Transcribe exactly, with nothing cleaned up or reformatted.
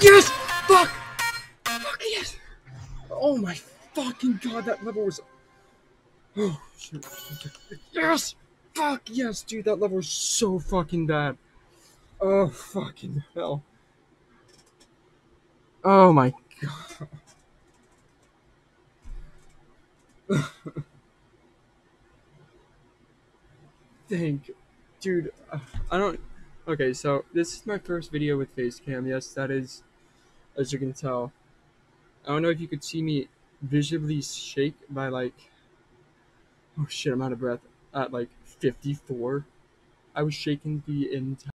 Yes! Fuck! Fuck yes! Oh my fucking god, that level was... Oh, shit. Yes! Fuck yes, dude, that level was so fucking bad. Oh, fucking hell. Oh my god. Thank... Dude, uh, I don't... Okay, so this is my first video with Facecam. Yes, that is, as you can tell. I don't know if you could see me visibly shake by like... Oh shit, I'm out of breath. At like fifty-four. I was shaking the entire...